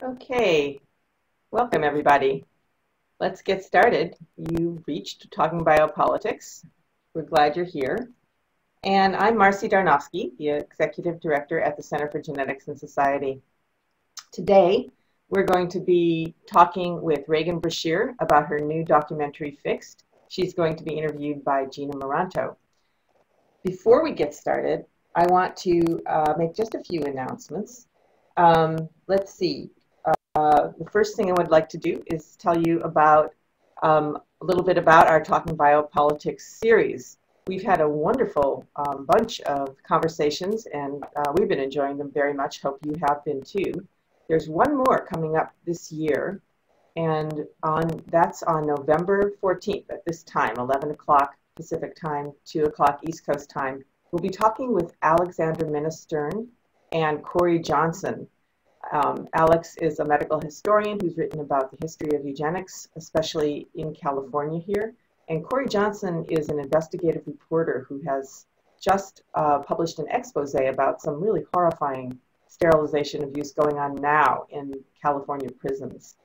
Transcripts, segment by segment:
Okay, welcome everybody. Let's get started. You've reached Talking Biopolitics. We're glad you're here. And I'm Marcy Darnofsky, the Executive Director at the Center for Genetics and Society. Today, we're going to be talking with Regan Brashear about her new documentary, Fixed. She's going to be interviewed by Gina Maranto. Before we get started, I want to make just a few announcements. Let's see. The first thing I would like to do is tell you about a little bit about our Talking Biopolitics series. We've had a wonderful bunch of conversations, and we've been enjoying them very much. Hope you have been too. There's one more coming up this year, and that's on November 14th at this time, 11 o'clock Pacific time, 2 o'clock East Coast time. We'll be talking with Alexander Minster and Corey Johnson. Alex is a medical historian who's written about the history of eugenics, especially in California here. And Corey Johnson is an investigative reporter who has just published an expose about some really horrifying sterilization abuse going on now in California prisons.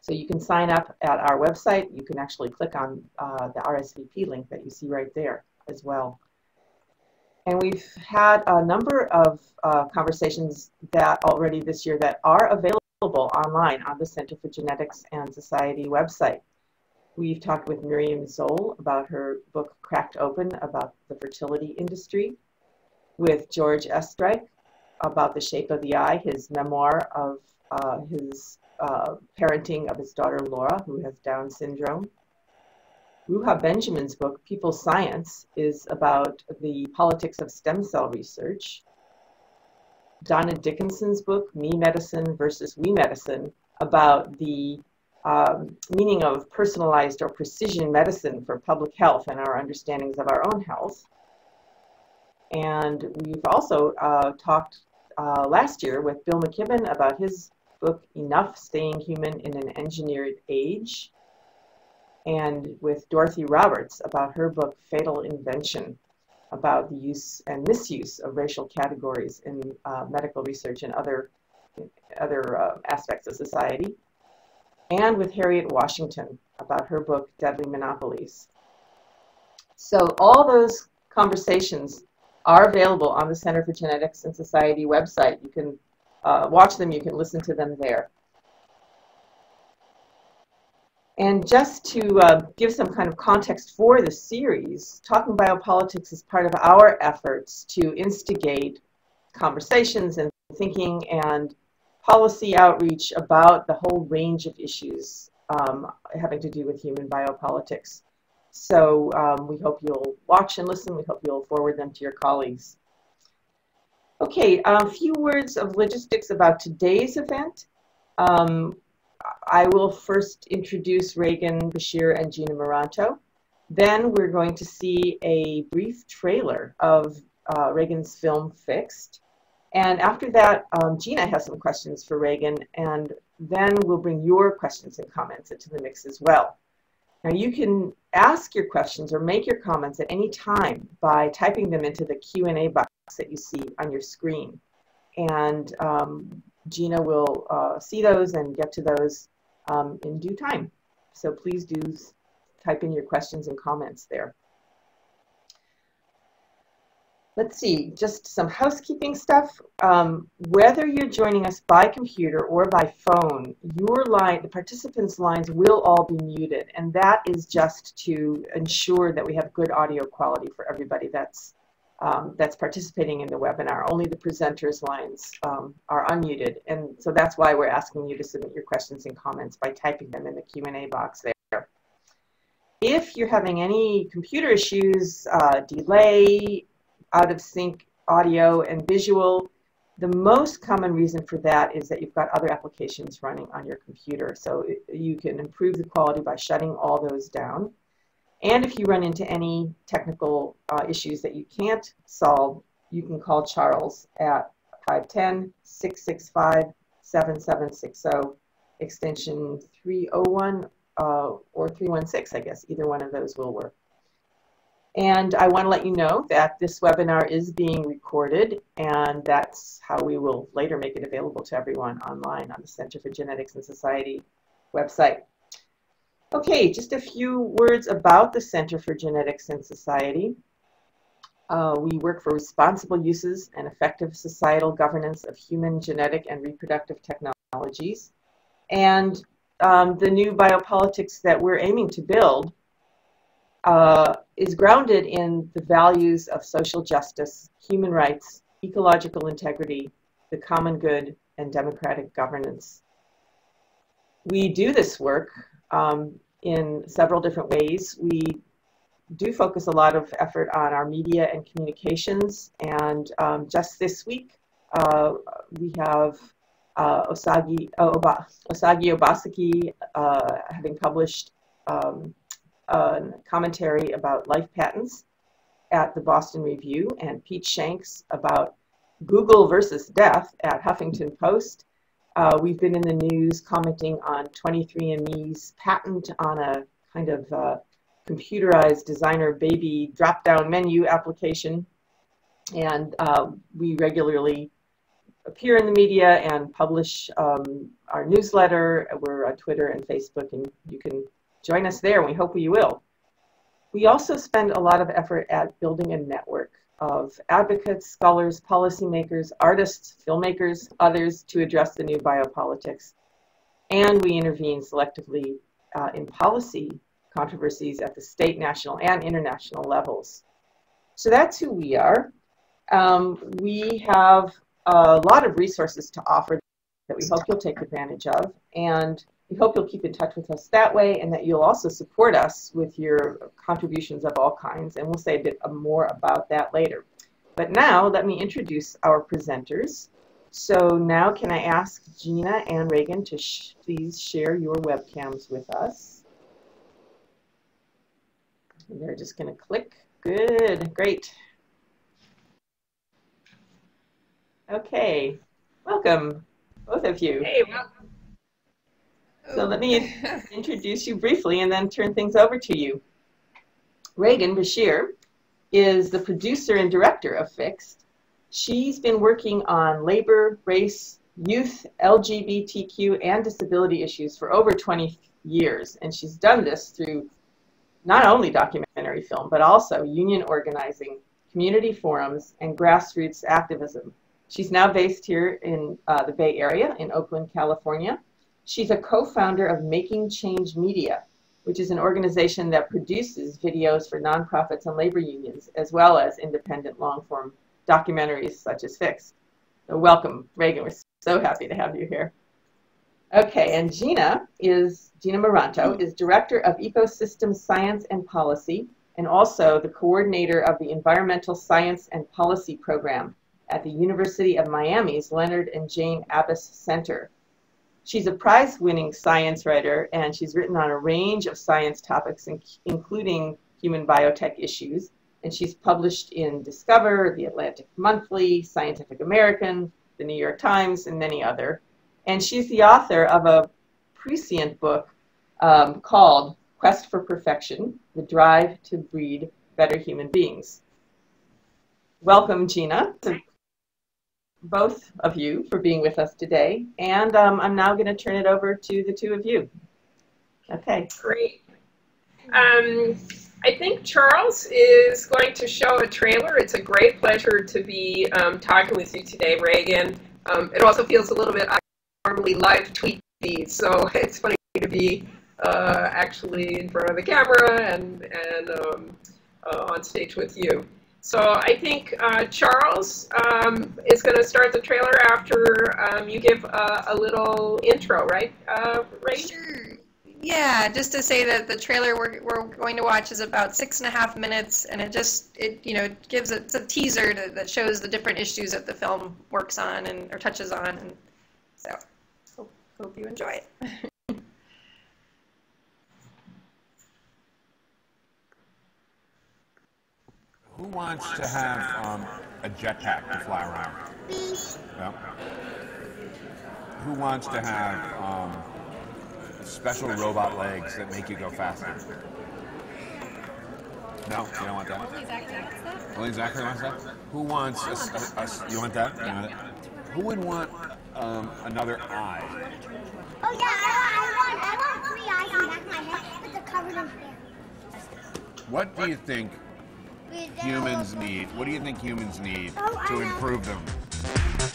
So you can sign up at our website. You can actually click on the RSVP link that you see right there as well. And we've had a number of conversations that already this year that are available online on the Center for Genetics and Society website. We've talked with Miriam Zoll about her book, Cracked Open, about the fertility industry, with George Estreich about The Shape of the Eye, his memoir of his parenting of his daughter, Laura, who has Down syndrome. Ruha Benjamin's book, People Science, is about the politics of stem cell research. Donna Dickinson's book, Me Medicine versus We Medicine, about the meaning of personalized or precision medicine for public health and our understandings of our own health. And we've also talked last year with Bill McKibben about his book, Enough, Staying Human in an Engineered Age, and with Dorothy Roberts about her book, Fatal Invention, about the use and misuse of racial categories in medical research and other aspects of society, and with Harriet Washington about her book, Deadly Monopolies. So all those conversations are available on the Center for Genetics and Society website. You can watch them, you can listen to them there. And just to give some kind of context for the series, Talking Biopolitics is part of our efforts to instigate conversations and thinking and policy outreach about the whole range of issues having to do with human biopolitics. So we hope you'll watch and listen. We hope you'll forward them to your colleagues. Okay, a few words of logistics about today's event. I will first introduce Regan Brashear and Gina Maranto. Then we're going to see a brief trailer of Regan's film, Fixed. And after that, Gina has some questions for Regan, and then we'll bring your questions and comments into the mix as well. Now, you can ask your questions or make your comments at any time by typing them into the Q&A box that you see on your screen. And Gina will see those and get to those in due time. So please do type in your questions and comments there. Let's see, just some housekeeping stuff. Whether you're joining us by computer or by phone, your line, the participants' lines will all be muted, and that is just to ensure that we have good audio quality for everybody that's participating in the webinar. Only the presenters' lines are unmuted, and so that's why we're asking you to submit your questions and comments by typing them in the Q&A box there. If you're having any computer issues, delay, out of sync audio and visual, the most common reason for that is that you've got other applications running on your computer, so you can improve the quality by shutting all those down. And if you run into any technical issues that you can't solve, you can call Charles at 510-665-7760, extension 301 or 316, I guess. Either one of those will work. And I want to let you know that this webinar is being recorded, and that's how we will later make it available to everyone online on the Center for Genetics and Society website. Okay, just a few words about the Center for Genetics and Society. We work for responsible uses and effective societal governance of human genetic and reproductive technologies. And the new biopolitics that we're aiming to build is grounded in the values of social justice, human rights, ecological integrity, the common good, and democratic governance. We do this work in several different ways. We do focus a lot of effort on our media and communications, and just this week we have Osagi Obaseki having published commentary about life patents at the Boston Review, and Pete Shanks about Google versus death at Huffington Post. We've been in the news commenting on 23andMe's patent on a kind of computerized designer baby drop-down menu application, and we regularly appear in the media and publish our newsletter. We're on Twitter and Facebook, and you can join us there, and we hope you will. We also spend a lot of effort at building a network of advocates, scholars, policymakers, artists, filmmakers, others to address the new biopolitics. And we intervene selectively in policy controversies at the state, national, and international levels. So that's who we are. We have a lot of resources to offer that we hope you'll take advantage of, and we hope you'll keep in touch with us that way, and that you'll also support us with your contributions of all kinds, and we'll say a bit more about that later. But now, let me introduce our presenters. So now, can I ask Gina and Regan to please share your webcams with us? And they're just going to click. Good, great. Okay, welcome, both of you. Hey, welcome. So let me introduce you briefly and then turn things over to you. Regan Brashear is the producer and director of Fixed. She's been working on labor, race, youth, LGBTQ, and disability issues for over 20 years. And she's done this through not only documentary film, but also union organizing, community forums, and grassroots activism. She's now based here in the Bay Area in Oakland, California. She's a co-founder of Making Change Media, which is an organization that produces videos for nonprofits and labor unions, as well as independent long-form documentaries such as Fixed. So welcome, Regan. We're so happy to have you here. Okay, and Gina Maranto is Director of Ecosystem Science and Policy, and also the coordinator of the Environmental Science and Policy Program at the University of Miami's Leonard and Jayne Abess Center. She's a prize-winning science writer, and she's written on a range of science topics, including human biotech issues. And she's published in Discover, The Atlantic Monthly, Scientific American, The New York Times, and many other. And she's the author of a prescient book called Quest for Perfection, The Drive to Breed Better Human Beings. Welcome, Gina. Both of you for being with us today, and I'm now going to turn it over to the two of you. Okay, great. I think Charles is going to show a trailer. It's a great pleasure to be talking with you today, Regan. It also feels a little bit, I normally live tweet these, so it's funny to be actually in front of the camera and on stage with you. So I think Charles is going to start the trailer after you give a little intro, right, Ray? Sure. Yeah, just to say that the trailer we're going to watch is about 6.5 minutes, and it you know gives it's a teaser that shows the different issues that the film works on or touches on, and so hope you enjoy it. Who wants to have a jetpack to fly around? Yep. Who wants to have special robot legs that make you go faster? No, you don't want that. Only Zachary wants that. Who wants us? You want that? Who would want another eye? Oh yeah, I want 3 eyes in the back of my head, but they're covered in hair. What do you think humans need? What do you think humans need to improve them?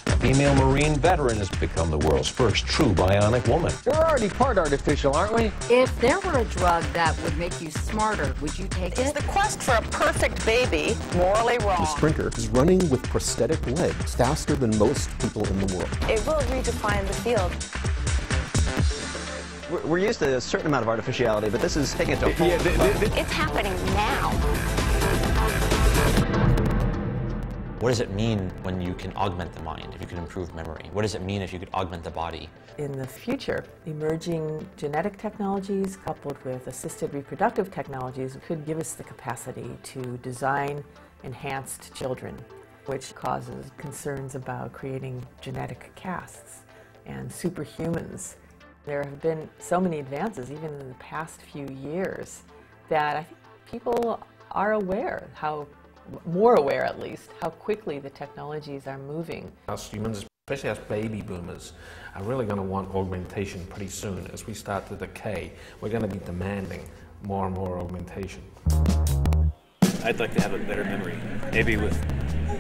A female Marine veteran has become the world's first true bionic woman. We're already part artificial, aren't we? If there were a drug that would make you smarter, would you take it? It's the quest for a perfect baby, morally wrong. Ms. Brinker is running with prosthetic legs faster than most people in the world. It will redefine the field. We're used to a certain amount of artificiality, but this is taking it to a full. It's happening now. What does it mean when you can augment the mind, if you can improve memory? What does it mean if you could augment the body? In the future, emerging genetic technologies coupled with assisted reproductive technologies could give us the capacity to design enhanced children, which causes concerns about creating genetic casts and superhumans. There have been so many advances, even in the past few years, that I think people are aware how more aware at least, how quickly the technologies are moving. Us humans, especially us baby boomers, are really going to want augmentation pretty soon. As we start to decay, we're going to be demanding more and more augmentation. I'd like to have a better memory, maybe with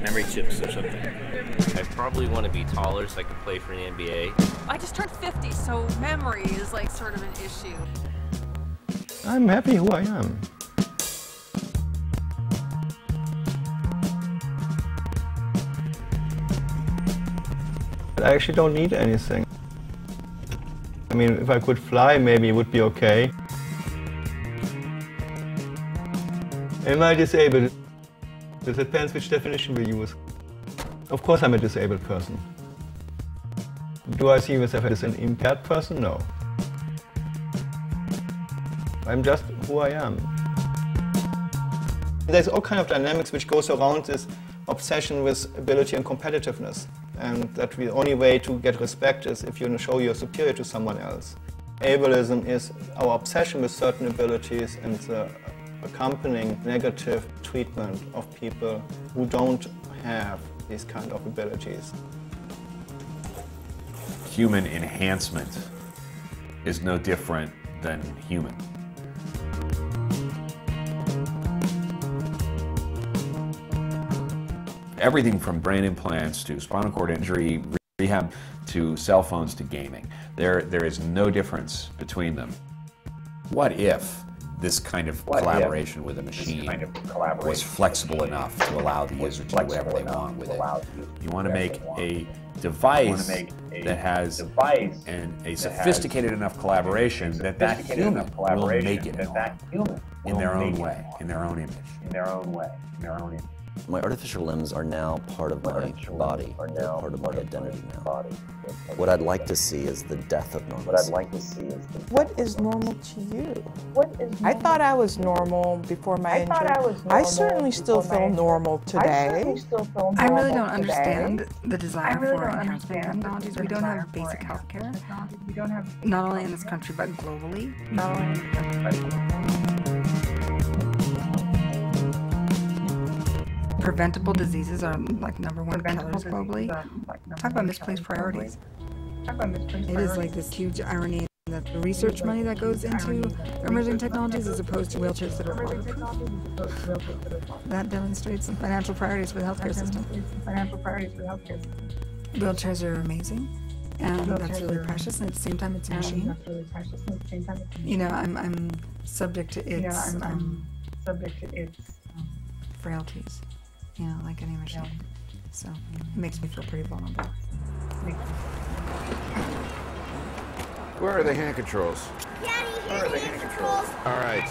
memory chips or something. I probably want to be taller so I can play for the NBA. I just turned 50, so memory is like sort of an issue. I'm happy who I am. I actually don't need anything. I mean, if I could fly, maybe it would be okay. Am I disabled? It depends which definition we use. Of course I'm a disabled person. Do I see myself as an impaired person? No. I'm just who I am. There's all kind of dynamics which goes around this obsession with ability and competitiveness. And that the only way to get respect is if you show you're superior to someone else. Ableism is our obsession with certain abilities and the accompanying negative treatment of people who don't have these kind of abilities. Human enhancement is no different than human. Everything from brain implants to spinal cord injury, rehab, to cell phones, to gaming. There is no difference between them. What if this kind of collaboration with a machine was flexible enough to allow the user to do whatever they want with it? You want to make a device that has a sophisticated enough collaboration that that human will make it in their own way, in their own image. My artificial limbs are now part of my body. They're part of my identity now. What I'd like to see is the death of normalcy. What is normal to you? I thought I was normal before my injury. I certainly still feel normal today. I really don't understand the desire for enhancement technologies. We don't have basic healthcare. Not only in this country, but globally. Preventable diseases are like #1 killers globally. Talk about misplaced priorities. It is like this huge irony that the research money that goes into emerging technologies as opposed to wheelchairs that are waterproof. That demonstrates the financial priorities for the healthcare system. Wheelchairs are amazing, and that's really precious, and at the same time it's a machine. You know, I'm subject to its frailties. You know, like any machine. Yeah. So it makes me feel pretty vulnerable. Where are the hand controls? Daddy, where are the hand controls? All right.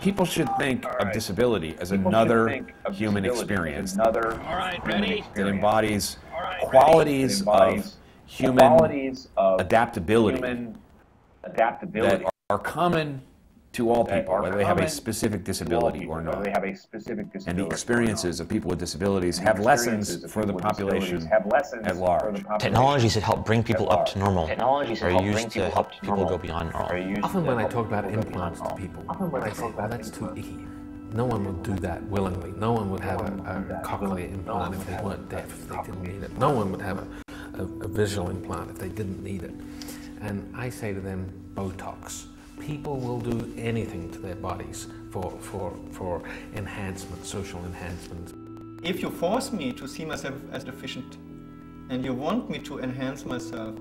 People should think of disability as another human experience. It embodies qualities of human adaptability that are common to all people, whether they have a specific disability or not. And the experiences of people with disabilities have lessons for the population at large. Technologies that help bring people up to normal are used to help people go beyond normal. Often when I talk about implants to people, I say, well, that's too icky. No one would do that willingly. No one would have a cochlear implant if they weren't deaf, if they didn't need it. No one would have a visual implant if they didn't need it. And I say to them, Botox. People will do anything to their bodies for enhancement, social enhancement. If you force me to see myself as deficient and you want me to enhance myself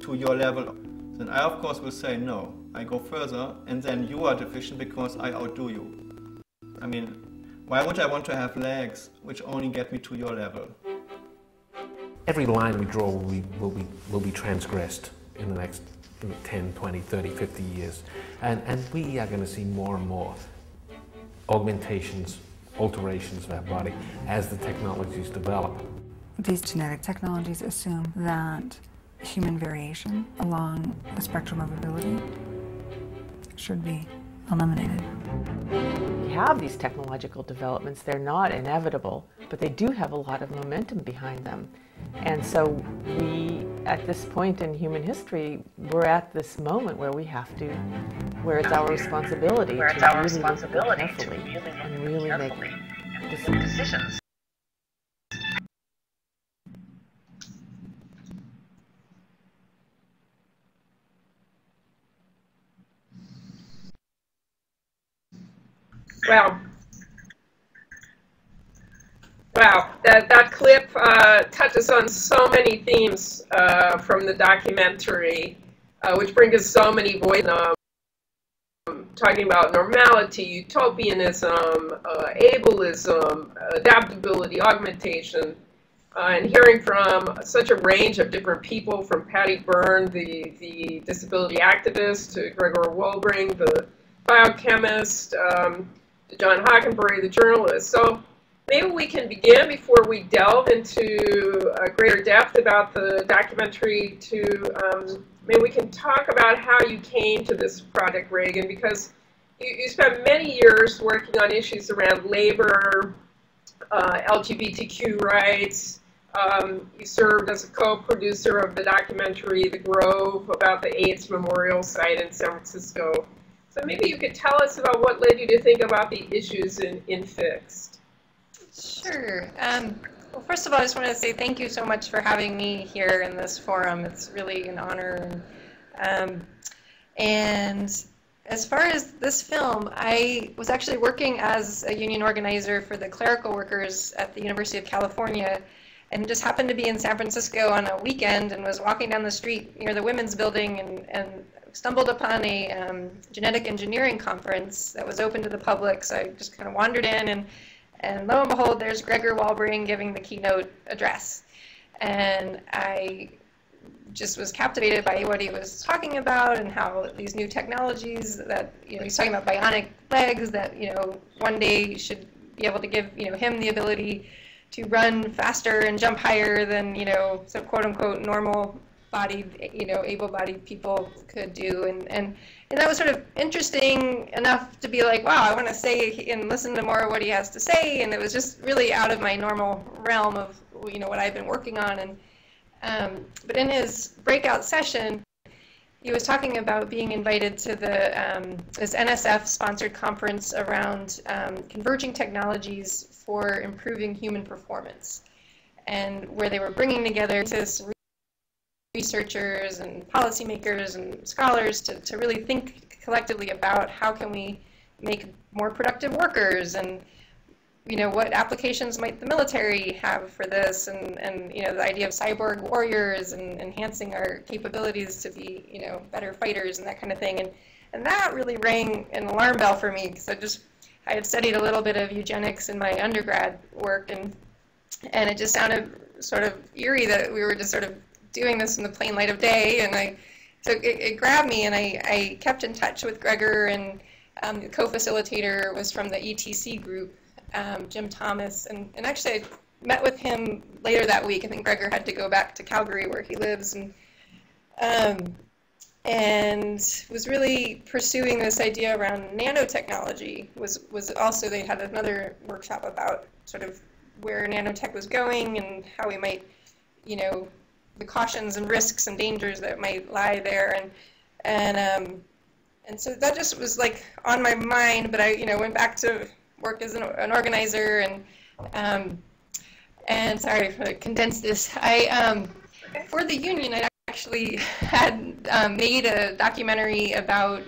to your level, then I of course will say no. I go further and then you are deficient because I outdo you. I mean, why would I want to have legs which only get me to your level? Every line we draw will be transgressed in the next 10, 20, 30, 50 years. And we are going to see more and more augmentations, alterations of our body as the technologies develop. These genetic technologies assume that human variation along the spectrum of ability should be eliminated. We have these technological developments. They're not inevitable, but they do have a lot of momentum behind them. And so we, at this point in human history, we're at this moment where we have to, where it's our responsibility to really look carefully and really make decisions. Wow, that clip touches on so many themes from the documentary, which brings so many voices, talking about normality, utopianism, ableism, adaptability, augmentation, and hearing from such a range of different people, from Patty Byrne, the disability activist, to Gregor Wolbring, the biochemist, to John Hockenberry, the journalist. So maybe we can begin, before we delve into greater depth about the documentary, maybe we can talk about how you came to this project, Regan, because you spent many years working on issues around labor, LGBTQ rights. You served as a co-producer of the documentary The Grove about the AIDS Memorial Site in San Francisco. So maybe you could tell us about what led you to think about the issues in Fixed. Sure. Well, first of all, I just want to say thank you so much for having me here in this forum. It's really an honor. And as far as this film, I was actually working as a union organizer for the clerical workers at the University of California, and just happened to be in San Francisco on a weekend and was walking down the street near the women's building and stumbled upon a genetic engineering conference that was open to the public. So I just kind of wandered in, and lo and behold, there's Gregor Wolbring giving the keynote address. And I just was captivated by what he was talking about and how these new technologies that, he's talking about bionic legs that, one day should be able to give, him the ability to run faster and jump higher than, some quote-unquote normal bodied, able-bodied people could do, and that was sort of interesting enough to be like, wow, I want to say and listen to more of what he has to say, and it was just really out of my normal realm of, what I've been working on, but in his breakout session, he was talking about being invited to the, this NSF-sponsored conference around converging technologies for improving human performance, and where they were bringing together researchers and policymakers and scholars to really think collectively about how can we make more productive workers, and what applications might the military have for this, and the idea of cyborg warriors and enhancing our capabilities to be better fighters and that kind of thing, and that really rang an alarm bell for me, because I had studied a little bit of eugenics in my undergrad work, and it just sounded sort of eerie that we were just sort of doing this in the plain light of day, and so it grabbed me, and I kept in touch with Gregor, and the co-facilitator was from the ETC group, Jim Thomas, and actually I met with him later that week. I think Gregor had to go back to Calgary where he lives, and was really pursuing this idea around nanotechnology. Was also, they had another workshop about sort of where nanotech was going and how we might, the cautions and risks and dangers that might lie there, and so that just was like on my mind. But I went back to work as an organizer and sorry if I condensed this. For the union, I actually had made a documentary about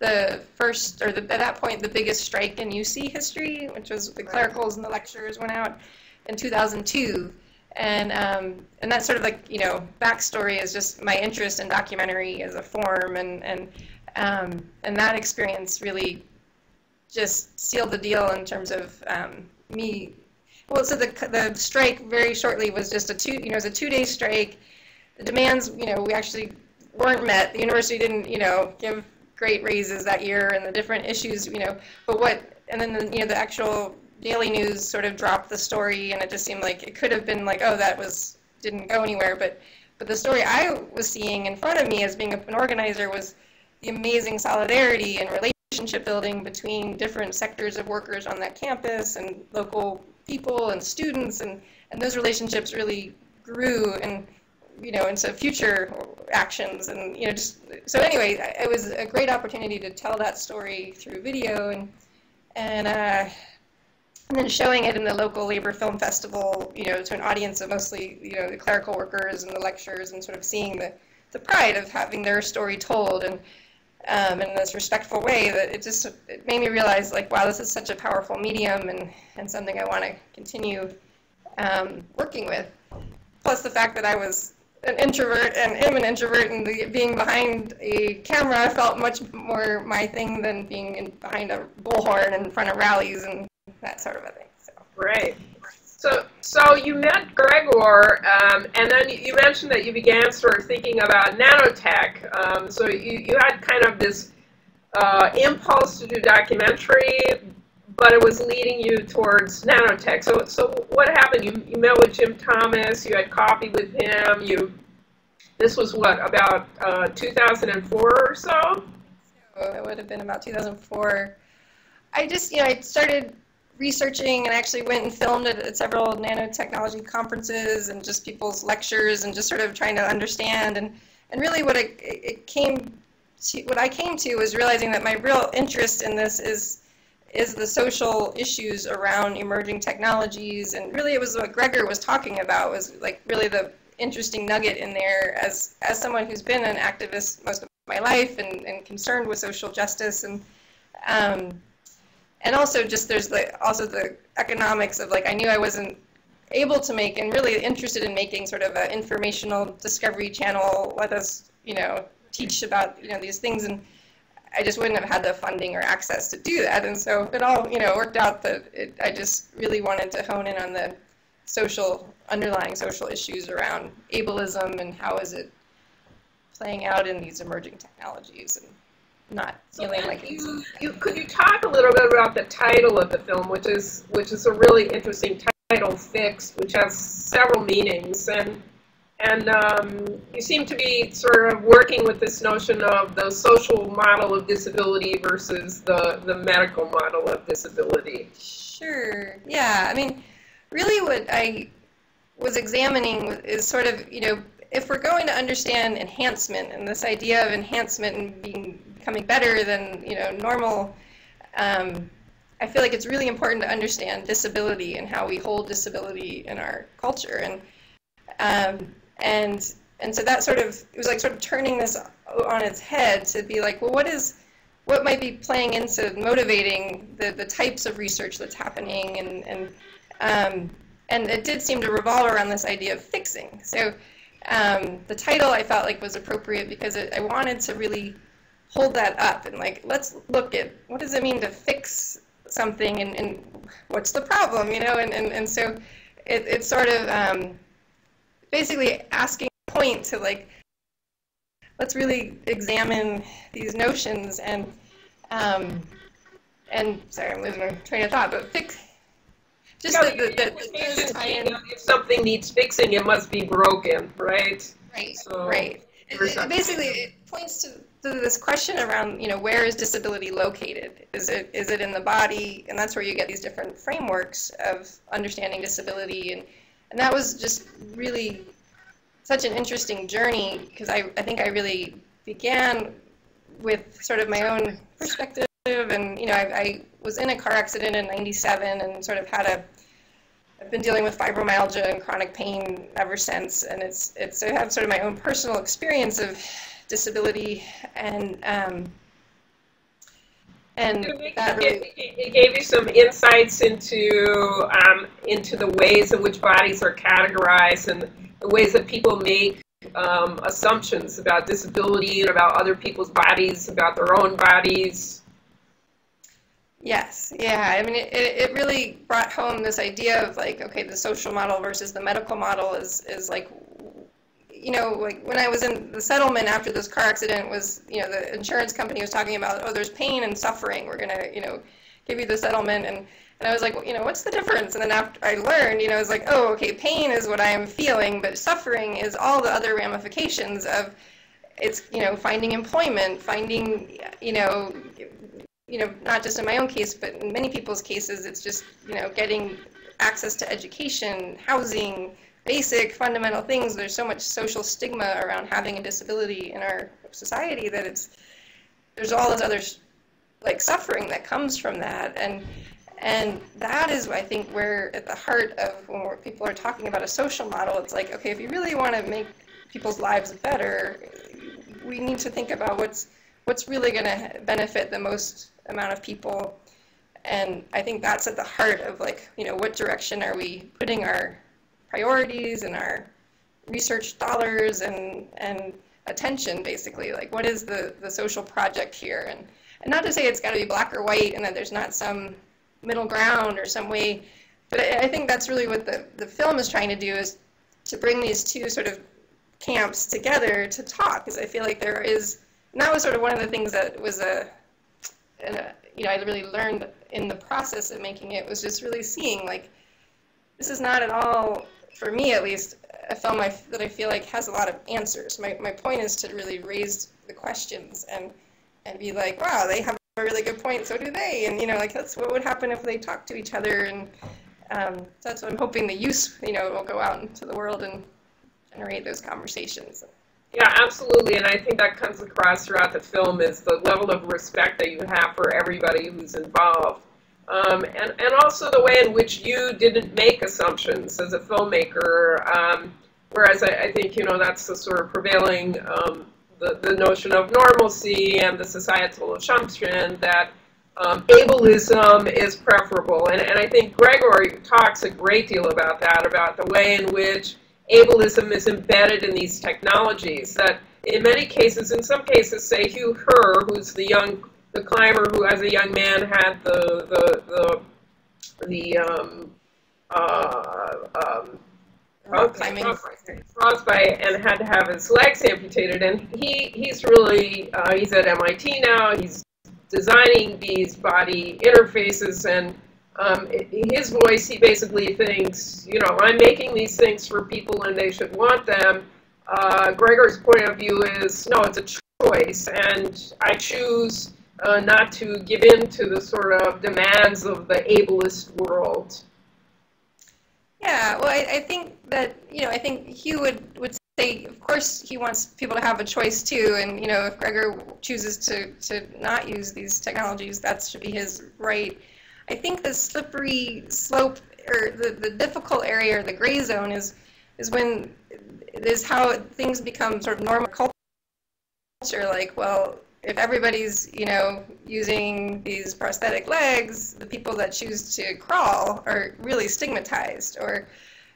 the first, or at that point, the biggest strike in UC history, which was the clericals and the lecturers went out in 2002. And that's sort of like, you know, backstory is just my interest in documentary as a form, and that experience really just sealed the deal in terms of me. Well, so the strike very shortly was just a two-day strike. The demands, you know, we actually weren't met. The university didn't, you know, give great raises that year, and the different issues, you know, but what, and then the, you know, the actual Daily News sort of dropped the story, and it just seemed like it could have been like, oh, that was, didn't go anywhere, but the story I was seeing in front of me as being an organizer was the amazing solidarity and relationship building between different sectors of workers on that campus and local people and students, and those relationships really grew, and, you know, into future actions, and, you know, just, so anyway, it was a great opportunity to tell that story through video, and then showing it in the local labor film festival, you know, to an audience of mostly, you know, the clerical workers and the lecturers, and sort of seeing the pride of having their story told, and in this respectful way, that it made me realize, like, wow, this is such a powerful medium, and something I want to continue working with. Plus the fact that I was an introvert and am an introvert, and being behind a camera felt much more my thing than being behind a bullhorn in front of rallies and that sort of a thing. So. Right. So you met Gregor, and then you mentioned that you began sort of thinking about nanotech. So you had kind of this impulse to do documentary, but it was leading you towards nanotech. So what happened? You met with Jim Thomas. You had coffee with him. This was what, about 2004 or so? So it would have been about 2004. I just, you know, I started researching, and actually went and filmed at several nanotechnology conferences and just people's lectures, and just sort of trying to understand, and really what I came to was realizing that my real interest in this is the social issues around emerging technologies, and really it was what Gregor was talking about, was like really the interesting nugget in there as someone who's been an activist most of my life, and concerned with social justice, and also just there's also the economics of, like, I knew I wasn't able to make, and really interested in making, sort of an informational Discovery Channel, let us, you know, teach about, you know, these things, and I just wouldn't have had the funding or access to do that, and so it all, you know, worked out that I just really wanted to hone in on the underlying social issues around ableism, and how is it playing out in these emerging technologies, and not feeling so like Could you talk a little bit about the title of the film, which is a really interesting title, Fixed, which has several meanings, and you seem to be sort of working with this notion of the social model of disability versus the medical model of disability. Sure. Yeah. I mean, really what I was examining is sort of, you know, if we're going to understand enhancement, and this idea of enhancement and becoming better than, you know, normal, I feel like it's really important to understand disability and how we hold disability in our culture, and so that sort of, it was like sort of turning this on its head to be like, well, what might be playing into motivating the types of research that's happening, and it did seem to revolve around this idea of fixing. So. The title I felt like was appropriate because I wanted to really hold that up and, like, let's look at what does it mean to fix something, and what's the problem, you know, and so it's sort of basically asking a point to, like, let's really examine these notions, and sorry, I'm losing my train of thought, but fix. Just no, the tie-in. You know, if something needs fixing, it must be broken, right? Right, so, right. Basically, it points to this question around, you know, where is disability located? Is it in the body? And that's where you get these different frameworks of understanding disability. And that was just really such an interesting journey, because I think I really began with sort of my own perspective of, and you know, I was in a car accident in '97 and sort of had a, I've been dealing with fibromyalgia and chronic pain ever since, and it's I have sort of my own personal experience of disability, and that really it gave you some insights into the ways in which bodies are categorized and the ways that people make assumptions about disability and about other people's bodies, about their own bodies. Yes, yeah, I mean, it really brought home this idea of, like, okay, the social model versus the medical model is like, you know, like when I was in the settlement after this car accident was, you know, the insurance company was talking about, oh, there's pain and suffering, we're gonna, you know, give you the settlement, and I was like, well, you know, what's the difference? And then after I learned, you know, it's like, oh, okay, pain is what I am feeling, but suffering is all the other ramifications of, it's, you know, finding employment, finding, you know, not just in my own case, but in many people's cases, it's just, you know, getting access to education, housing, basic fundamental things. There's so much social stigma around having a disability in our society that there's all this other like suffering that comes from that, and that is, I think, where at the heart of when people are talking about a social model, it's like, okay, if you really want to make people's lives better, we need to think about what's really going to benefit the most amount of people, and I think that's at the heart of, like, you know, what direction are we putting our priorities and our research dollars and attention, basically, like what is the social project here, and not to say it's got to be black or white and that there's not some middle ground or some way, but I think that's really what the film is trying to do, is to bring these two sort of camps together to talk, because I feel like there is, and that was sort of one of the things that was you know, I really learned in the process of making it, was just really seeing, like, this is not at all, for me at least, a film that I feel like has a lot of answers. My point is to really raise the questions and be like, wow, they have a really good point, so do they, and, you know, like, that's what would happen if they talked to each other, and that's what I'm hoping the use, you know, will go out into the world and generate those conversations. Yeah, absolutely, and I think that comes across throughout the film, is the level of respect that you have for everybody who's involved, and also the way in which you didn't make assumptions as a filmmaker, whereas I think, you know, that's the sort of prevailing the notion of normalcy and the societal assumption that ableism is preferable. And I think Gregor talks a great deal about that, about the way in which ableism is embedded in these technologies, that in many cases, in some cases, say Hugh Herr, who's the climber who as a young man had frostbite and had to have his legs amputated, and he's really he's at MIT now. He's designing these body interfaces, and his voice, he basically thinks, you know, I'm making these things for people and they should want them. Gregor's point of view is, no, it's a choice, and I choose not to give in to the sort of demands of the ableist world. Yeah, well, I think that, you know, I think Hugh would say, of course, he wants people to have a choice, too, and, you know, if Gregor chooses to not use these technologies, that should be his right. I think the slippery slope, or the difficult area, or the gray zone, is how things become sort of normal culture, like, well, if everybody's, you know, using these prosthetic legs, the people that choose to crawl are really stigmatized, and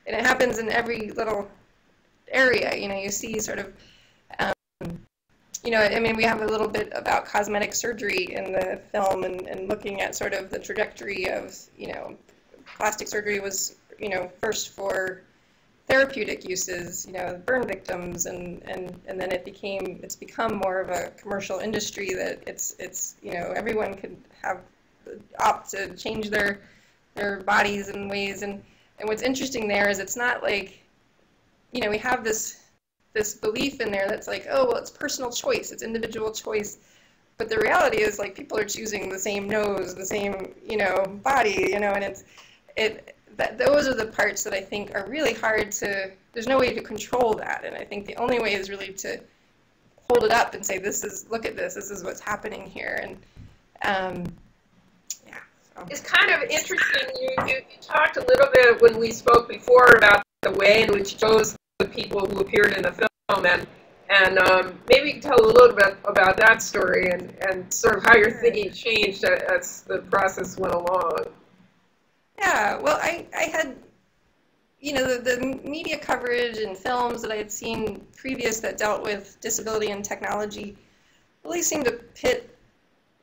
it happens in every little area. You know, you see sort of, you know, I mean, we have a little bit about cosmetic surgery in the film, and looking at sort of the trajectory of, you know, plastic surgery was, you know, first for therapeutic uses, you know, burn victims, and then it's become more of a commercial industry that it's you know, everyone could opt to change their bodies in ways, and what's interesting there is, it's not like, you know, we have this belief in there that's like, oh, well, it's personal choice, it's individual choice, but the reality is, like, people are choosing the same nose, the same, you know, body, you know, and those are the parts that I think are really hard to, there's no way to control that, and I think the only way is really to hold it up and say, look at this is what's happening here, and It's kind of interesting. You talked a little bit when we spoke before about the way in which chose the people who appeared in the film, and maybe tell a little bit about that story and sort of how your thinking changed as the process went along. Yeah, well, I had, you know, the media coverage and films that I had seen previous that dealt with disability and technology really seemed to pit,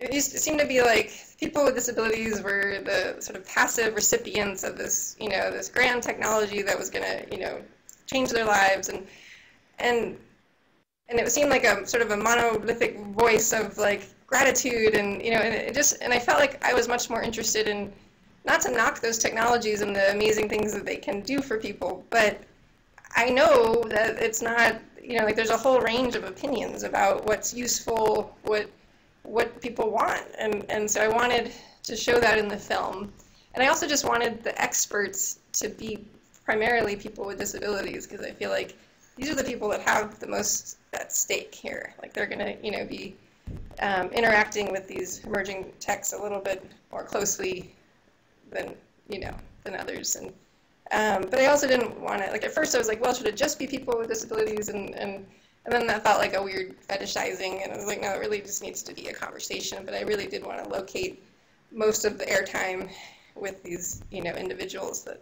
it seemed to be like people with disabilities were the sort of passive recipients of this, you know, this grand technology that was going to, you know, change their lives, and it seemed like a sort of a monolithic voice of like gratitude, and you know, and I felt like I was much more interested in, not to knock those technologies and the amazing things that they can do for people, but I know that it's not, you know, like there's a whole range of opinions about what's useful, what people want, and so I wanted to show that in the film, and I also just wanted the experts to be primarily people with disabilities, because I feel like these are the people that have the most at stake here. Like they're going to, you know, be interacting with these emerging techs a little bit more closely than, you know, than others. And but I also didn't want to, like at first I was like, well, should it just be people with disabilities? And then that felt like a weird fetishizing, and I was like, no, it really just needs to be a conversation. But I really did want to locate most of the airtime with these, you know, individuals that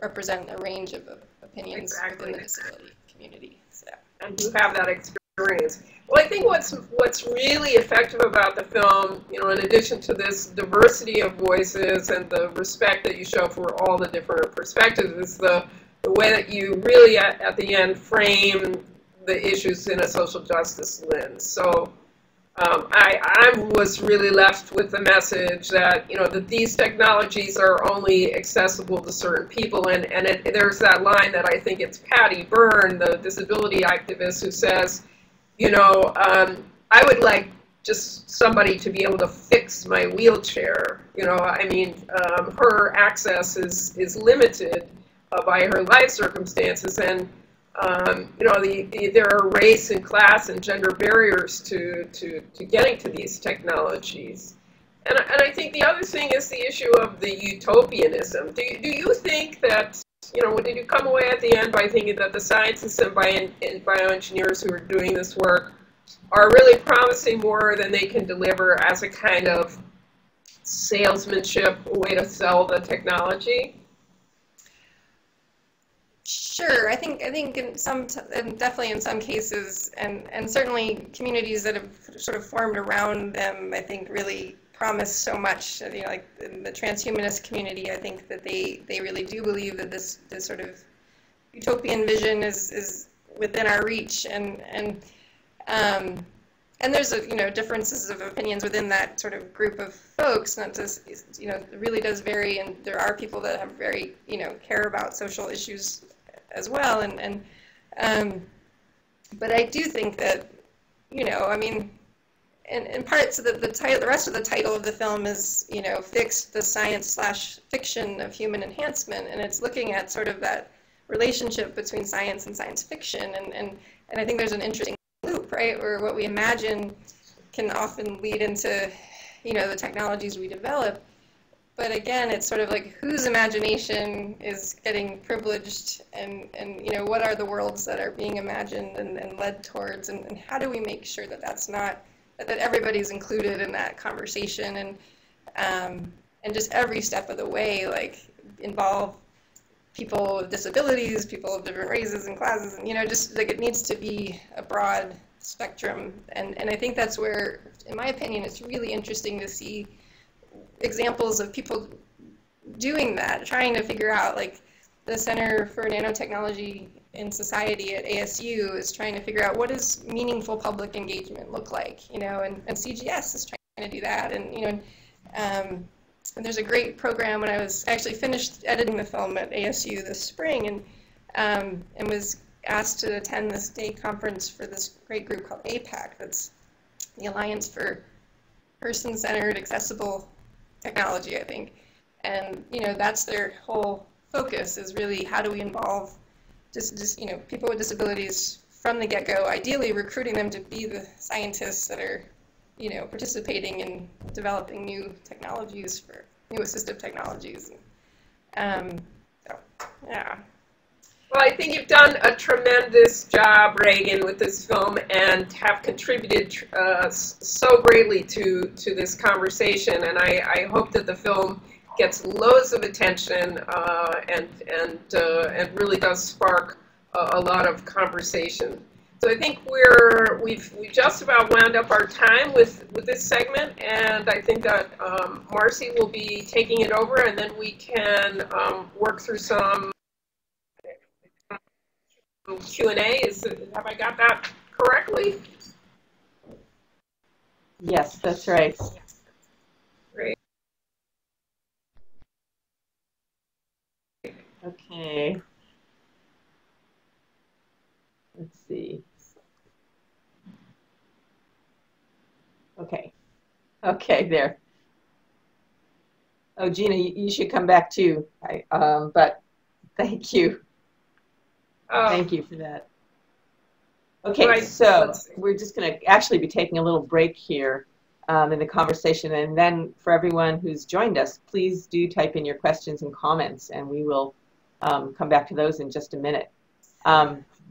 represent a range of opinions within the disability community. So. And you have that experience. Well, I think what's really effective about the film, you know, in addition to this diversity of voices and the respect that you show for all the different perspectives, is the way that you really, at the end, frame the issues in a social justice lens. So I was really left with the message that, you know, that these technologies are only accessible to certain people, and there's that line that I think it's Patty Byrne, the disability activist, who says, you know, I would like just somebody to be able to fix my wheelchair. You know, I mean, her access is limited by her life circumstances, and you know, there are race and class and gender barriers to getting to these technologies. And I think the other thing is the issue of the utopianism. Do you think that, you know, did you come away at the end by thinking that the scientists and bioengineers who are doing this work are really promising more than they can deliver as a kind of salesmanship, a way to sell the technology? Sure, I think in some, and definitely in some cases, and certainly communities that have sort of formed around them, I think really promise so much. You know, like in the transhumanist community, I think that they really do believe that this sort of utopian vision is within our reach, and there's a, you know, differences of opinions within that sort of group of folks. Not just, you know, it really does vary, and there are people that have very, you know, care about social issues as well, but I do think that, you know, I mean, in part, so that the rest of the title of the film is, you know, Fixed, the Science/Fiction of Human Enhancement, and it's looking at sort of that relationship between science and science fiction, and I think there's an interesting loop, right, where what we imagine can often lead into, you know, the technologies we develop. But again, it's sort of like whose imagination is getting privileged, and you know, what are the worlds that are being imagined and led towards, and how do we make sure that that's not, that everybody's included in that conversation, and just every step of the way, like, involve people with disabilities, people of different races and classes, and, you know, just like it needs to be a broad spectrum, and I think that's where, in my opinion, it's really interesting to see examples of people doing that, trying to figure out, like the Center for Nanotechnology in Society at ASU is trying to figure out what does meaningful public engagement look like, you know, and CGS is trying to do that, and you know, and there's a great program. When I was actually finished editing the film at ASU this spring, and was asked to attend this day conference for this great group called APAC, that's the Alliance for Person-Centered Accessible Technology, I think, and you know, that's their whole focus, is really how do we involve just you know, people with disabilities from the get-go, ideally recruiting them to be the scientists that are you know, participating in developing new technologies for new assistive technologies. Yeah. Well, I think you've done a tremendous job, Regan, with this film and have contributed so greatly to this conversation. And I hope that the film gets loads of attention and really does spark a lot of conversation. So I think we've just about wound up our time with this segment, and I think that Marcy will be taking it over, and then we can work through some Q&A. Have I got that correctly? Yes, that's right. Great. Okay. Let's see. Okay. Okay, there. Oh, Gina, you should come back too. But thank you. Thank you for that. Okay, right. So we're just going to actually be taking a little break here in the conversation. And then for everyone who's joined us, please do type in your questions and comments, and we will come back to those in just a minute.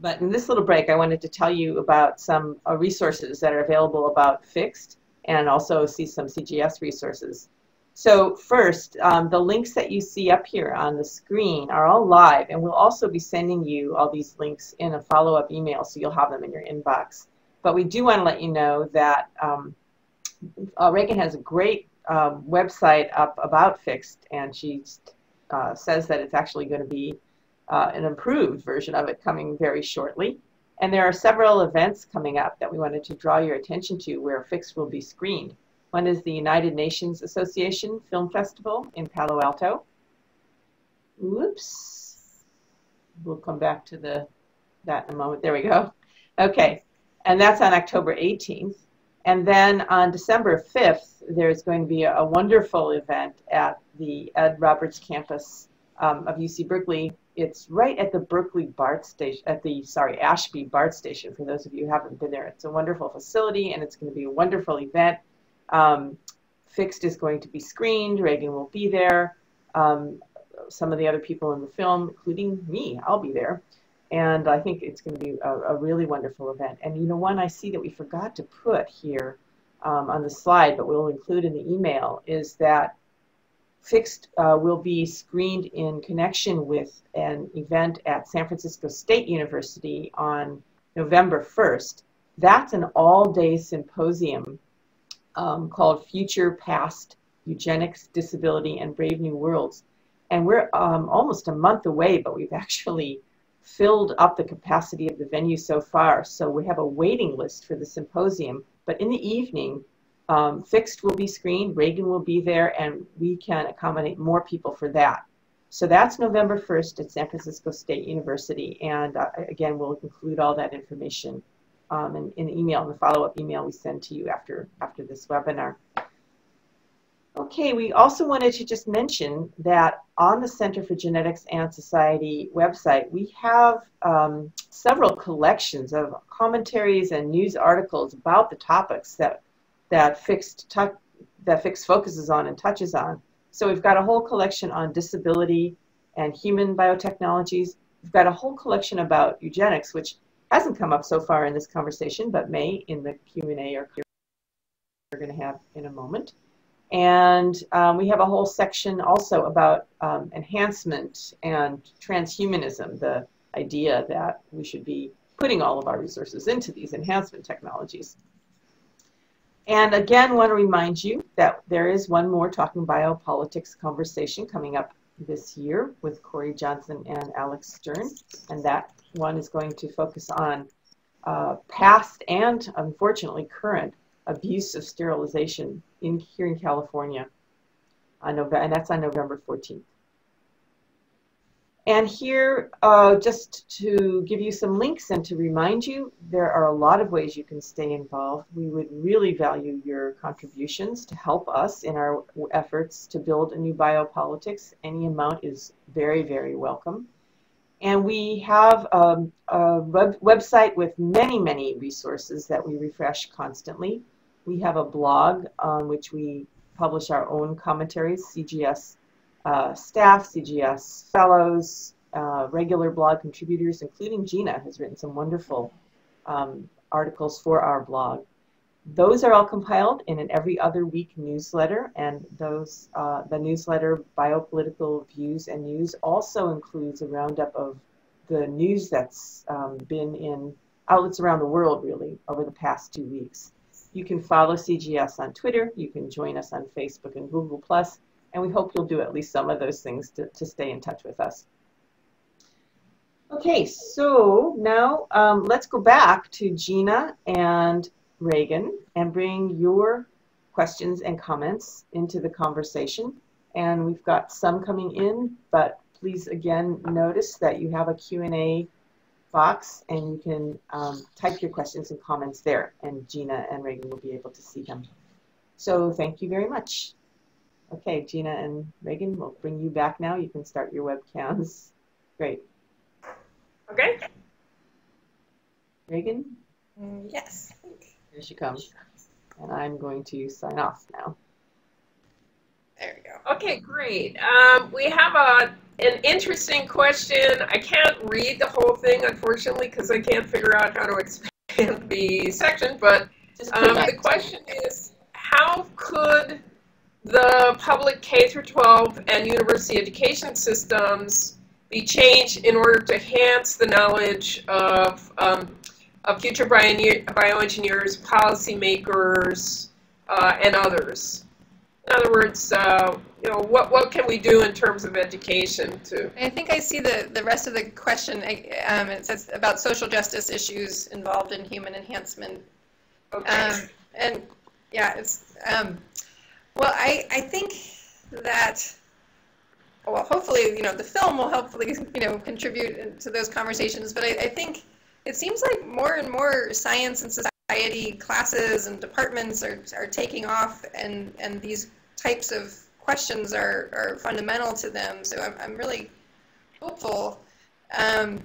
But in this little break, I wanted to tell you about some resources that are available about Fixed, and also see some CGS resources. So first, the links that you see up here on the screen are all live, and we'll also be sending you all these links in a follow-up email, so you'll have them in your inbox. But we do want to let you know that Regan has a great website up about Fixed, and she says that it's actually going to be an improved version of it coming very shortly. And there are several events coming up that we wanted to draw your attention to where Fixed will be screened. One is the United Nations Association Film Festival in Palo Alto. Whoops. We'll come back to that in a moment. There we go. Okay. And that's on October 18th. And then on December 5th, there's going to be a wonderful event at the Ed Roberts campus of UC Berkeley. It's right at the Ashby BART station, for those of you who haven't been there. It's a wonderful facility, and it's going to be a wonderful event. Fixed is going to be screened. Regan will be there. Some of the other people in the film, including me, I'll be there. And I think it's going to be a really wonderful event. And, you know, one I see that we forgot to put here on the slide, but we'll include in the email, is that Fixed will be screened in connection with an event at San Francisco State University on November 1st. That's an all-day symposium called Future, Past, Eugenics, Disability, and Brave New Worlds. And we're almost a month away, but we've actually filled up the capacity of the venue so far. So we have a waiting list for the symposium. But in the evening, Fixed will be screened, Regan will be there, and we can accommodate more people for that. So that's November 1st at San Francisco State University. And again, we'll include all that information in the email, the follow-up email we send to you after this webinar. Okay, we also wanted to just mention that on the Center for Genetics and Society website, we have several collections of commentaries and news articles about the topics that Fixed focuses on and touches on. So we've got a whole collection on disability and human biotechnologies. We've got a whole collection about eugenics, which hasn't come up so far in this conversation, but may in the Q&A or Q&A we're going to have in a moment. And we have a whole section also about enhancement and transhumanism, the idea that we should be putting all of our resources into these enhancement technologies. And again, want to remind you that there is one more Talking Biopolitics conversation coming up this year with Corey Johnson and Alex Stern, and that one is going to focus on past and, unfortunately, current abuse of sterilization here in California, and that's on November 14th. And here, just to give you some links and to remind you, there are a lot of ways you can stay involved. We would really value your contributions to help us in our efforts to build a new biopolitics. Any amount is very, very welcome. And we have a website with many, many resources that we refresh constantly. We have a blog on which we publish our own commentaries, CGS staff, CGS fellows, regular blog contributors, including Gina has written some wonderful articles for our blog. Those are all compiled in an every other week newsletter, and those the newsletter Biopolitical Views and News also includes a roundup of the news that's been in outlets around the world, really, over the past 2 weeks. You can follow CGS on Twitter, you can join us on Facebook and Google+, and we hope you'll do at least some of those things to stay in touch with us. Okay, so now let's go back to Gina and Regan and bring your questions and comments into the conversation. And we've got some coming in, but please again notice that you have a Q&A box and you can type your questions and comments there, and Gina and Regan will be able to see them. So thank you very much. Okay, Gina and Regan, we'll bring you back now. You can start your webcams. Great. Okay. Regan? Yes. Here she comes. And I'm going to sign off now. There we go. Okay, great. We have an interesting question. I can't read the whole thing, unfortunately, because I can't figure out how to expand the section, but the question is, how could the public K-12 and university education systems be changed in order to enhance the knowledge of future bioengineers, policymakers, and others? In other words, you know, what can we do in terms of education to? I think I see the rest of the question. It says about social justice issues involved in human enhancement. Okay. And yeah, it's well, I think that, well, hopefully, you know, the film will hopefully, you know, contribute to those conversations. But I think it seems like more and more science and society classes and departments are taking off, and these types of questions are fundamental to them. So I'm really hopeful. And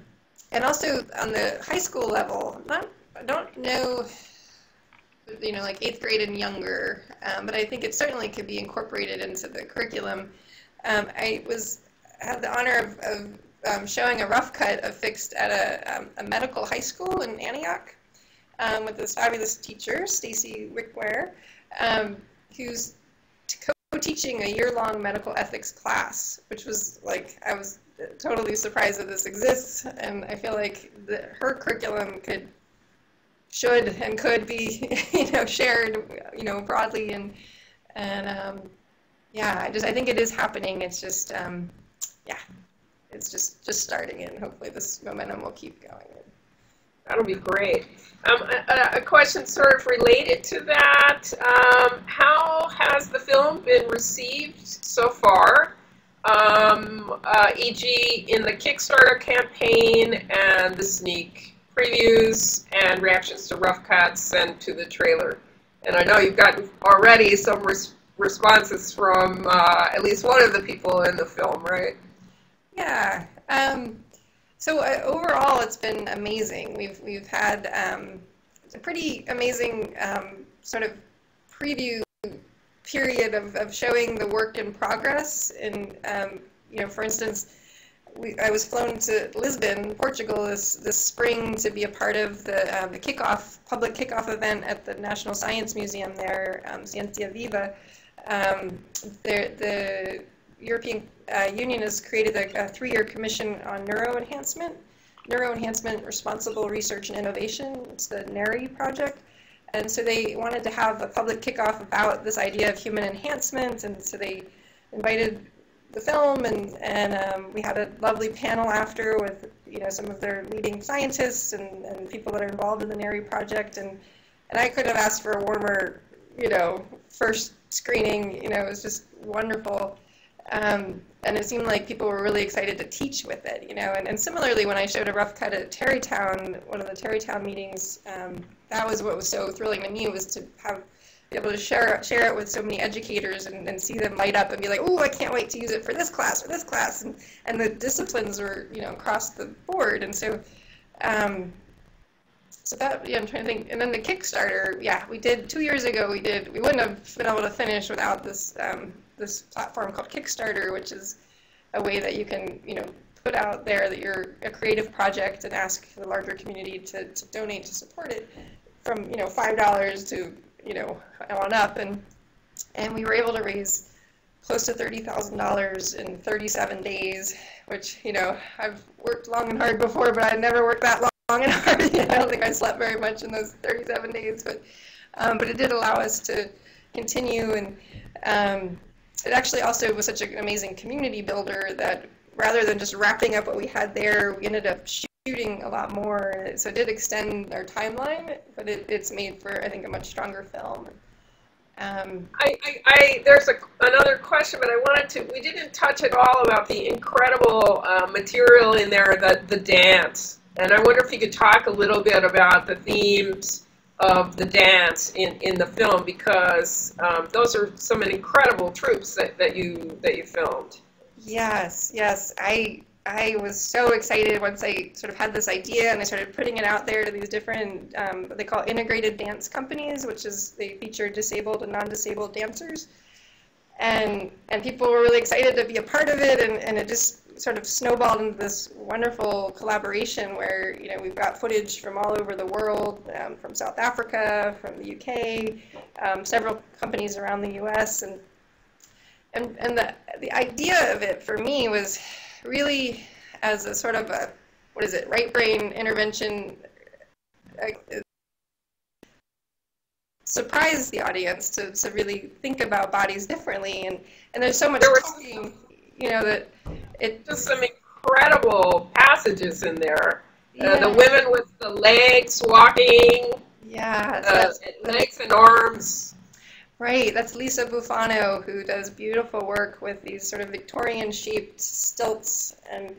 also on the high school level, I don't know, you know, like 8th grade and younger, but I think it certainly could be incorporated into the curriculum. I had the honor of showing a rough cut of Fixed at a medical high school in Antioch with this fabulous teacher, Stacy Wickware, who's co-teaching a year-long medical ethics class, which was like, I was totally surprised that this exists, and I feel like her curriculum should and could be, you know, shared, you know, broadly, and yeah, I think it is happening. It's just, yeah, it's just starting, and hopefully this momentum will keep going. That'll be great. A question sort of related to that, how has the film been received so far, e.g. in the Kickstarter campaign and the sneak previews and reactions to rough cuts and to the trailer? And I know you've gotten already some responses from at least one of the people in the film, right? Yeah. So overall, it's been amazing. We've had a pretty amazing sort of preview period of showing the work in progress. And you know, for instance, I was flown to Lisbon, Portugal, this spring to be a part of the public kickoff event at the National Science Museum there, Ciência Viva. The European Union has created a three-year commission on neuroenhancement, responsible research and innovation. It's the NERI project, and so they wanted to have a public kickoff about this idea of human enhancement, and so they invited the film, and we had a lovely panel after with, you know, some of their leading scientists and people that are involved in the NERI project, and I could have asked for a warmer, you know, first screening. You know, it was just wonderful. And it seemed like people were really excited to teach with it, you know, and similarly when I showed a rough cut at Tarrytown, one of the Tarrytown meetings, that was what was so thrilling to me, was to be able to share it with so many educators and see them light up and be like, oh, I can't wait to use it for this class or this class, and the disciplines were, you know, across the board, and so So that, yeah, I'm trying to think. And then the Kickstarter, yeah, we did 2 years ago. We wouldn't have been able to finish without this this platform called Kickstarter, which is a way that you can, you know, put out there that you're a creative project and ask the larger community to donate to support it, from, you know, $5 to, you know, on up, and we were able to raise close to $30,000 in 37 days, which, you know, I've worked long and hard before, but I'd never worked that long and hard. I don't think I slept very much in those 37 days, but it did allow us to continue, and it actually also was such an amazing community builder that rather than just wrapping up what we had there, we ended up shooting a lot more, so it did extend our timeline, but it's made for, I think, a much stronger film. There's another question, but I wanted to, we didn't touch at all about the incredible material in there, the dance, and I wonder if you could talk a little bit about the themes of the dance in the film, because those are some incredible troops that you filmed. Yes, yes, I was so excited once I sort of had this idea and I started putting it out there to these different, what they call integrated dance companies, which is they feature disabled and non-disabled dancers. And people were really excited to be a part of it, and it just sort of snowballed into this wonderful collaboration where, you know, we've got footage from all over the world, from South Africa, from the UK, several companies around the US. And the idea of it for me was really as a sort of a, what is it, right brain intervention, surprise the audience to really think about bodies differently, and there's so much talking, you know, that it just some incredible passages in there. Yeah. The women with the legs walking, yeah, legs and arms. Right, that's Lisa Buffano, who does beautiful work with these sort of Victorian-shaped stilts, and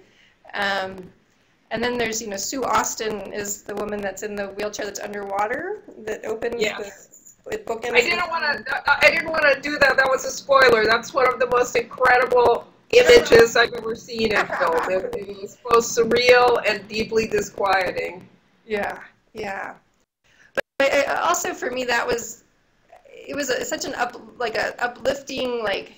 then there's, you know, Sue Austin is the woman that's in the wheelchair that's underwater that opens. Yes. It bookends. I didn't want to do that. That was a spoiler. That's one of the most incredible images I've ever seen in film. It was both surreal and deeply disquieting. Yeah, yeah. But also for me, that was. It was such an uplifting, like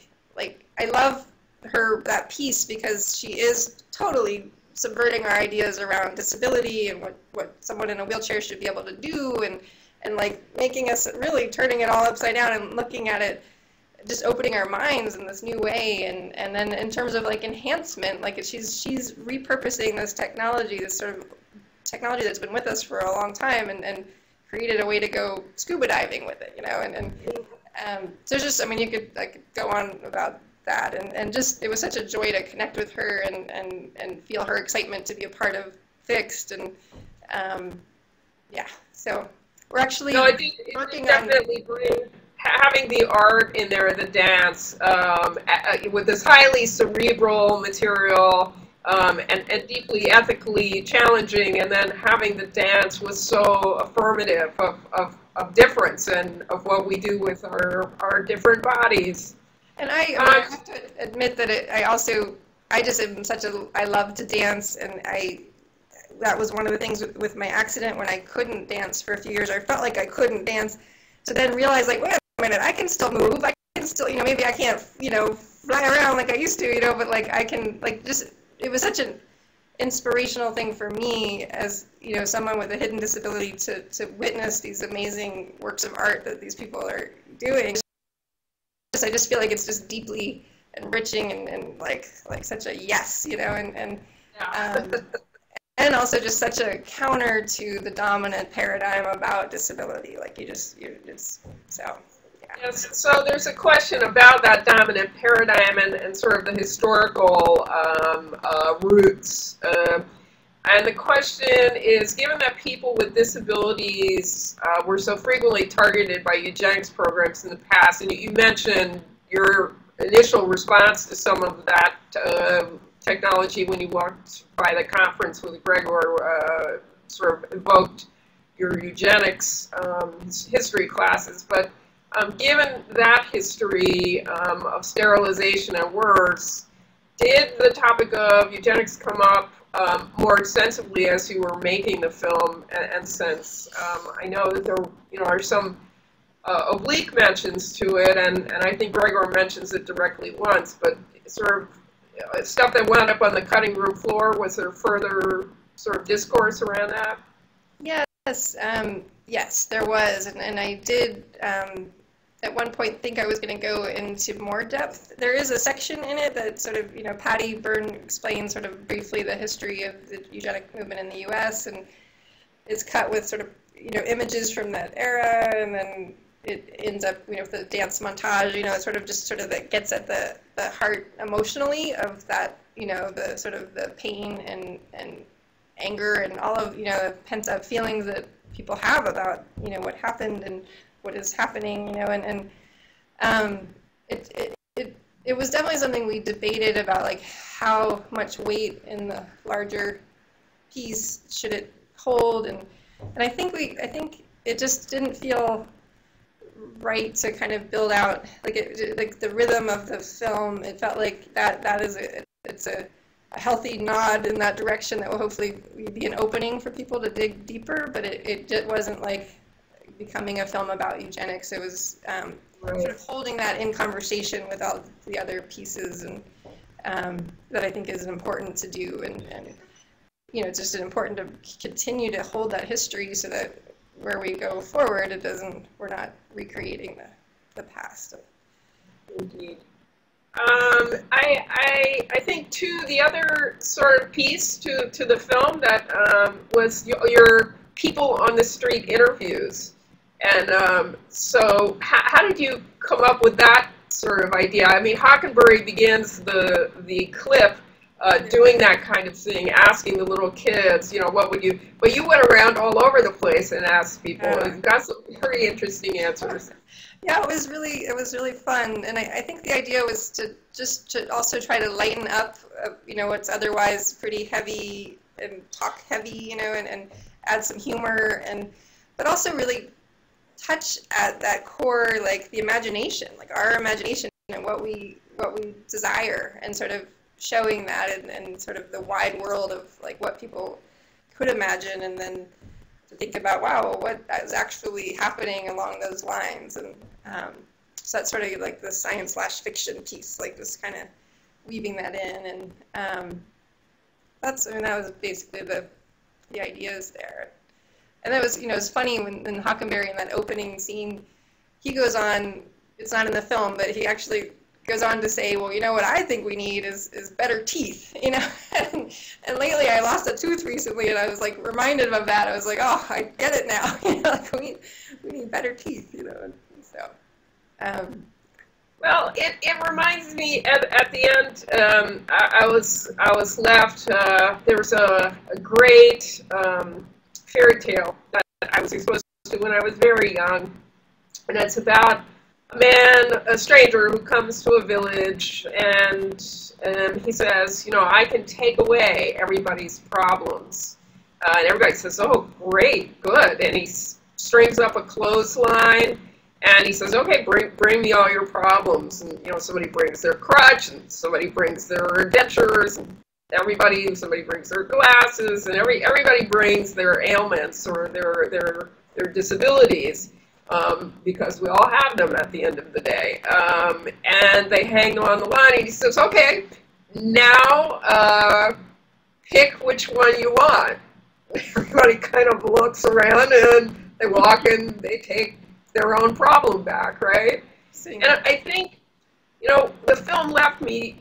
I love her, that piece, because she is totally subverting our ideas around disability and what someone in a wheelchair should be able to do, and like making us really turning it all upside down and looking at it, just opening our minds in this new way, and then in terms of like enhancement, like she's repurposing this technology, this sort of technology that's been with us for a long time, and created a way to go scuba diving with it, you know, and so just, I mean, I could go on about that, and just, it was such a joy to connect with her and feel her excitement to be a part of Fixed, and yeah, so we're actually working on having the art in there, the dance, with this highly cerebral material. And deeply ethically challenging, and then having the dance was so affirmative of difference and of what we do with our different bodies. And I have to admit that I just am I love to dance, and that was one of the things with my accident when I couldn't dance for a few years. I felt like I couldn't dance, so then realized, like, wait a minute, I can still move. I can still, you know, maybe I can't, you know, fly around like I used to, you know, but like I can, like just. It was such an inspirational thing for me as, you know, someone with a hidden disability to witness these amazing works of art that these people are doing. I just feel like it's just deeply enriching and like such a yes, you know, and yeah. And also just such a counter to the dominant paradigm about disability. Like you're just so. Yes, so there's a question about that dominant paradigm and sort of the historical roots. And the question is, given that people with disabilities were so frequently targeted by eugenics programs in the past, and you mentioned your initial response to some of that technology when you walked by the conference with Gregor, sort of evoked your eugenics history classes, but given that history of sterilization and worse, did the topic of eugenics come up more extensively as you were making the film, and since I know that there, you know, are some oblique mentions to it, and I think Gregor mentions it directly once, but sort of stuff that wound up on the cutting room floor. Was there further sort of discourse around that? Yes, yes, there was, and I did at one point think I was going to go into more depth. There is a section in it that sort of, you know, Patty Byrne explains sort of briefly the history of the eugenic movement in the U.S. and is cut with sort of, you know, images from that era, and then it ends up, you know, with the dance montage, you know, it sort of just sort of that gets at the heart emotionally of that, you know, the sort of the pain and anger and all of, you know, the pent-up feelings that people have about, you know, what happened and what is happening, you know, and it was definitely something we debated about, like, how much weight in the larger piece should it hold, and I think it just didn't feel right to kind of build out, like, it, like the rhythm of the film. It felt like that is a healthy nod in that direction that will hopefully be an opening for people to dig deeper, but it just wasn't like becoming a film about eugenics. It was right. Sort of holding that in conversation with all the other pieces, and that I think is important to do, and you know, it's just important to continue to hold that history so that where we go forward, it doesn't, we're not recreating the past. Indeed. I think, too, the other sort of piece to the film that was your people on the street interviews. And so how did you come up with that sort of idea? I mean, Hockenberry begins the clip doing that kind of thing, asking the little kids, you know, what would you, but you went around all over the place and asked people, and got some very interesting answers. Yeah, it was really fun, and I think the idea was to also try to lighten up, you know, what's otherwise pretty heavy and talk heavy, you know, and add some humor, but also really touch at that core, like the imagination, like our imagination and what we desire, and sort of showing that and sort of the wide world of like what people could imagine, and then to think about, wow, what is actually happening along those lines. And so that's sort of like the science/fiction piece, like just kind of weaving that in, and that's, I mean, that was basically the ideas there. And that was, you know, it's funny when Hockenberry in that opening scene, he goes on, it's not in the film, but he actually goes on to say, well, you know what I think we need is better teeth, you know, and lately I lost a tooth recently, and I was like reminded of that. I was like, oh, I get it now, you know, like we need better teeth, you know, so. Well, it reminds me at the end, I was left, there was a great fairy tale that I was exposed to when I was very young, and it's about a man, a stranger, who comes to a village, and he says, you know, I can take away everybody's problems. And everybody says, oh, great, good. And he strings up a clothesline, and he says, okay, bring me all your problems. And, you know, somebody brings their crutch, and somebody brings their dentures, and somebody brings their glasses, and everybody brings their ailments or their disabilities. Because we all have them at the end of the day, and they hang on the line, and he says, okay, now pick which one you want. Everybody kind of looks around, and they walk, and they take their own problem back, right? And I think, you know, the film left me,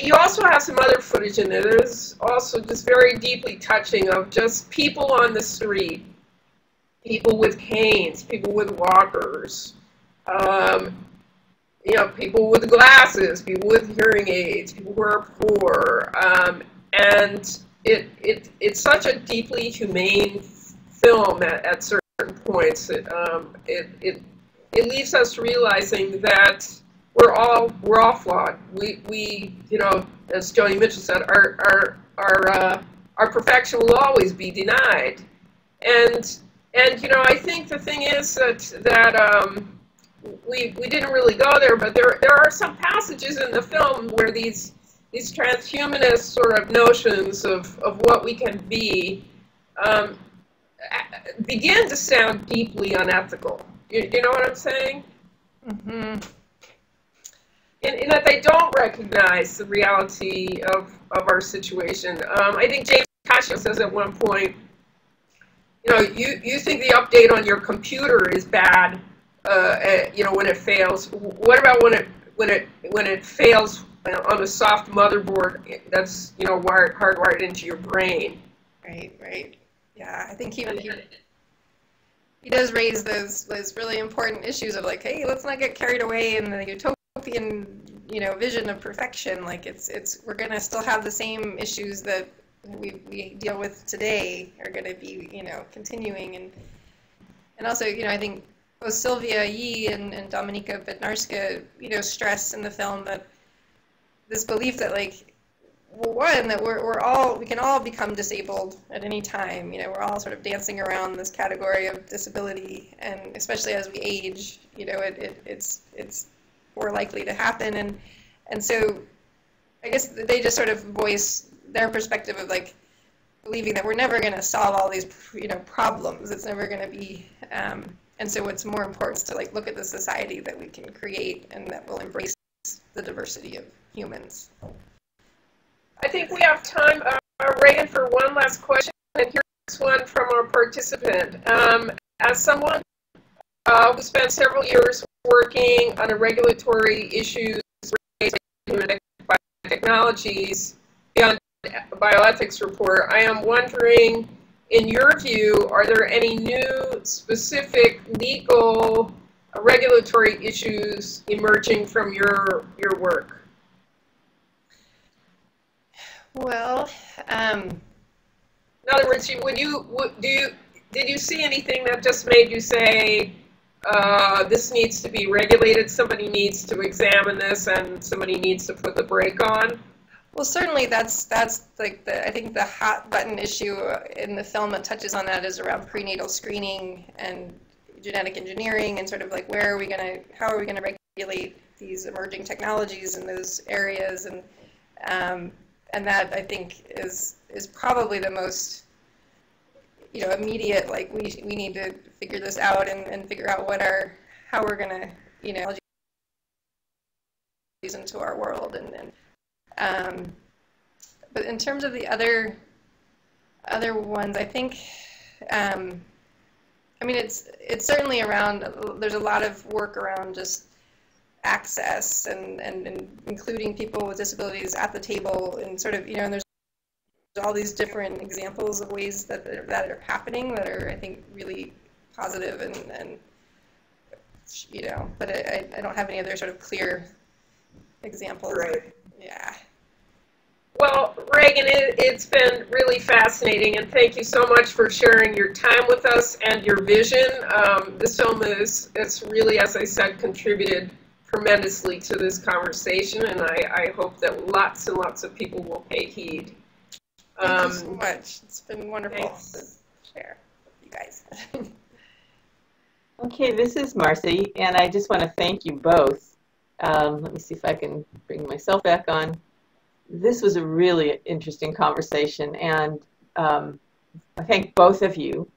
you also have some other footage in there. There's also just very deeply touching of just people on the street, people with canes, people with walkers, you know, people with glasses, people with hearing aids, people who are poor, and it's such a deeply humane film at certain points. It leaves us realizing that we're all flawed. We you know, as Joni Mitchell said, our perfection will always be denied, and you know, I think the thing is that we didn't really go there, but there are some passages in the film where these these transhumanist sort of notions of what we can be begin to sound deeply unethical. You know what I'm saying? Mm-hmm. In that they don't recognize the reality of our situation. I think James Cascio says at one point, you know, you think the update on your computer is bad, you know, when it fails. What about when it fails on a soft motherboard that's, you know, hardwired into your brain? Right, right. Yeah, I think he does raise those really important issues of like, hey, let's not get carried away in the utopian, you know, vision of perfection. Like it's we're gonna still have the same issues that we deal with today are going to be, you know, continuing. And also, you know, I think both Sylvia Yee and Dominika Bednarska, you know, stress in the film that this belief that, like, well, one, that we can all become disabled at any time. You know, we're all sort of dancing around this category of disability, and especially as we age, you know, it's more likely to happen. And so I guess they just sort of voice their perspective of, like, believing that we're never going to solve all these, you know, problems. It's never going to be, and so what's more important is to, like, look at the society that we can create and that will embrace the diversity of humans. I think we have time, Regan, for one last question, and here's one from our participant. As someone who spent several years working on regulatory issues related to technologies beyond bioethics report, I am wondering, in your view, are there any new specific legal regulatory issues emerging from your work? Well, in other words, did you see anything that just made you say, this needs to be regulated, somebody needs to examine this, and somebody needs to put the brake on? Well, certainly that's like I think the hot button issue in the film that touches on that is around prenatal screening and genetic engineering and sort of like how are we going to regulate these emerging technologies in those areas, and that I think is probably the most, you know, immediate, like we need to figure this out and figure out how we're going to, you know, into our world and but in terms of the other ones, I think, I mean, it's certainly around. There's a lot of work around just access and including people with disabilities at the table and sort of, you know, and there's all these different examples of ways that are happening that are, I think, really positive and you know. But I don't have any other sort of clear examples. Right. Yeah. Well, Regan, it's been really fascinating, and thank you so much for sharing your time with us and your vision. This film it's really, as I said, contributed tremendously to this conversation, and I hope that lots and lots of people will pay heed. Thank you so much. It's been wonderful to share with you guys. Okay, this is Marcy, and I just want to thank you both. Let me see if I can bring myself back on. This was a really interesting conversation, and I thank both of you.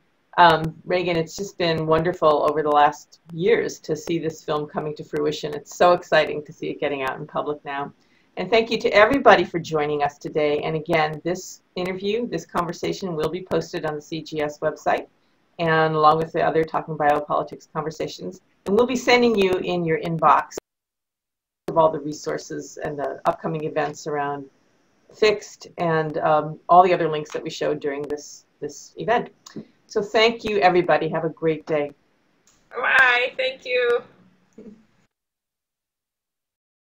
Regan, it's just been wonderful over the last years to see this film coming to fruition. It's so exciting to see it getting out in public now. And thank you to everybody for joining us today. And again, this interview, this conversation will be posted on the CGS website, and along with the other Talking Biopolitics conversations. And we'll be sending you in your inbox of all the resources and the upcoming events around Fixed and all the other links that we showed during this event. So thank you, everybody. Have a great day. Bye. Thank you.